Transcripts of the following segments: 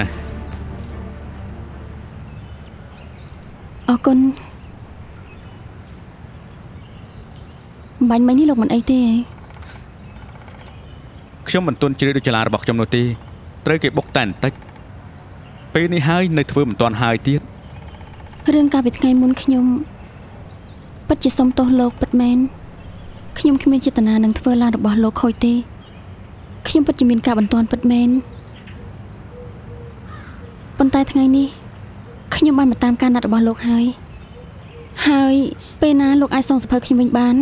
นะออกนบันไม่นี่หลอกมันไอเต้ช่วงมันตุนจีดูจลาบอกจำนวนตีเตยเก็บบกแต่นตักปีนี้หายในทวีปตอนหายเตี้ยเรื่องการเป็นไงมุนขยมปัจจิสมโตโลกปัจแมนขยมขึ้นมาเจตนาหนังทวีลาดบอลโลกคอยตีขยมปัจจิมินกาบันตอนปัจแมนปันตายทั้งไงนี่ขยมบ้านมาตามการนัดบอลโลกหายเปนาโลกไอซองสะเพอขยมบ้าน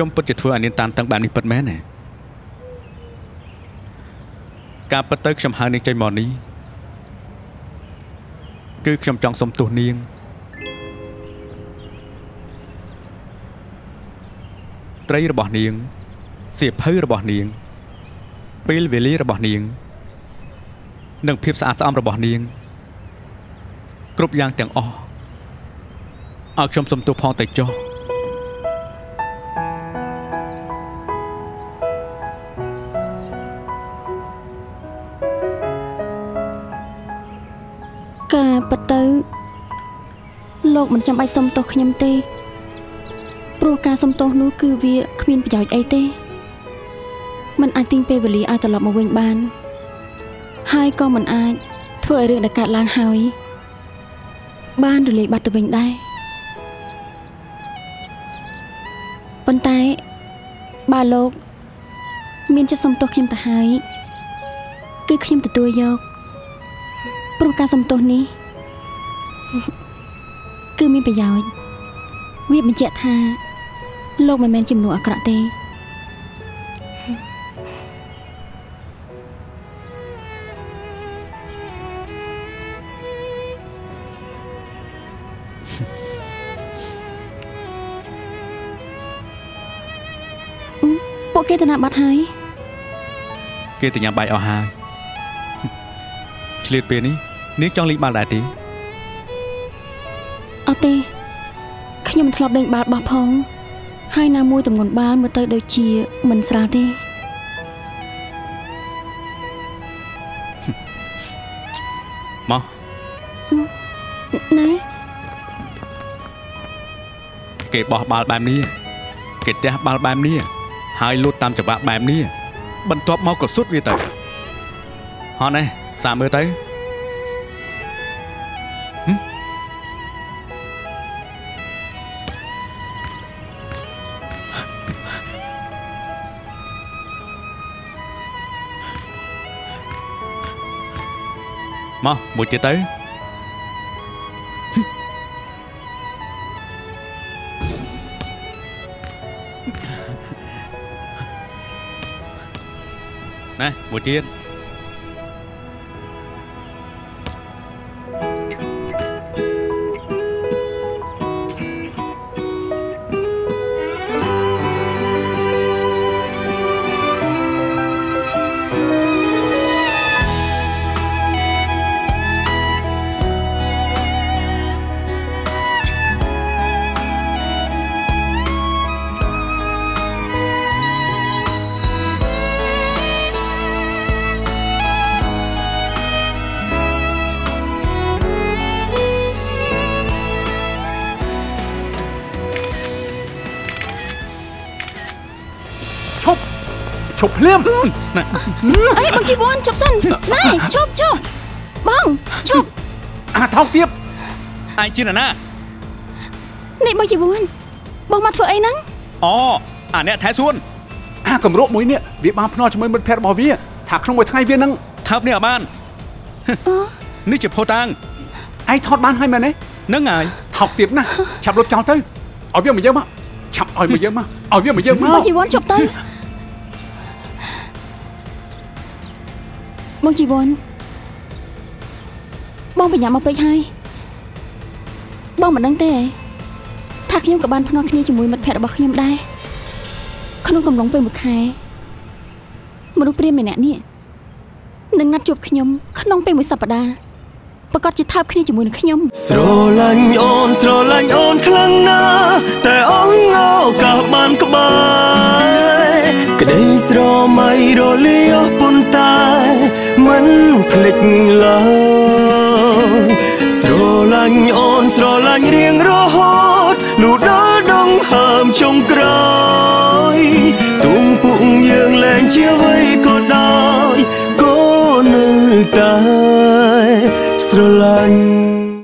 ชมปัจจุบันนี้ตามตั้งแบบนี้ปัจแม่เนี่ยการปัจจัยชมหาในใจหมอนี้คือชมจองสมตัวเนียงไตรระบาดเนียงเสียบพื้นระบาดเนียงปีลเวลีระบาดเนียงหนึ่งเพียบสะอาดสะอ้อมระบาดเนียงกรุบยางแต่งออักชมสมตัวพองแต่จอปัตเตอร์โลกมันจำไอสมโตขยำเตปรัวการสมโตนู้คือเวียขมินประหยัดไอเตมันอาจติงเปเบลีอาจตลอดมาเวงบานไฮก็มันอาจถ้วยเรื่องอากาศล้างหายบ้านหรือเลยบัตรเวงได้ปันไตบาโลกมินจะสมโตขยำแต่หายคือขยำแต่ตัวยกปรัวการสมโตนี้คือมีประโยชน์เวียบมันเจตาโลกมันแมนจิมหนูอักระเตโปเกตนาบัดหายเกติยาใบเอาหายเฉลี่ยเปนี้นิกจองลิบาลาตีเอาเตขยมทลอบเดินบาดบาพองให้นามวยตำงนบ้านเมื่อเตยโดยเชียเหมือนสาเตมอไหนเก็บบาบาลแบบนี้เก็บเตะบาลแบบนี้หายลุดตามจับบาแบบนี้บรรทบมอกดสุดวีเตยฮอนไอสามเมื่อเตยมาบุญเจตย์นะบุญเจตย์ชบเพลิมเอ้ยบางทีบอลชบสั้นนายชบบ้องชบท้องเทียบไอจีน่ะนะนี่บางทีบอลบ้องมัดเฟอไอ้นังอ๋ออันเนี้ยแท้ส่วนกับโรคมวยเนี่ยวิบาพนอจะไม่เป็นแพทย์บอวีถักขนมวยไทยเวียนนังทับเนี่ยบ้านนี่เจ็บโพตังไอทอดบ้านให้มาเนี่ยนั่งไงท้องเทียบนะฉับรถเจ้าเต้ยเอาเวียนมาเยอะมากฉับอ่อยมาเยอะมากเอาเวียนมาเยอะมากบางทีบอลชบเต้ยมองจีบอลมองไปหยามเอาไปให้มองเหมือนดังเต้ทักยมกับบานพนอคนี้จะมวยมัดแผลบอกขยมได้ขนมกำลังไปหมดใครมาดูเปรี้ยมเนี่ยนี่หนึ่งนัดจบขยมขนมไปหมดสัปดาห์ประกอบจิตทับขนี้จะมวยหนึ่งขยมโซลันโอนโซลันโอนครั้งหน้าแต่อ้องเงากับบานกบาย กระไดสรอไม่รอเลี้ยวปนตายมันพลิกเราสรอลังอ่อนสรอลังเรียงรอฮอดลูดาดองหามชงกรอยตุ้งปุ่งเยืองแรงเชื่อไว้ก็ได้ก็นึกตายสรอลัง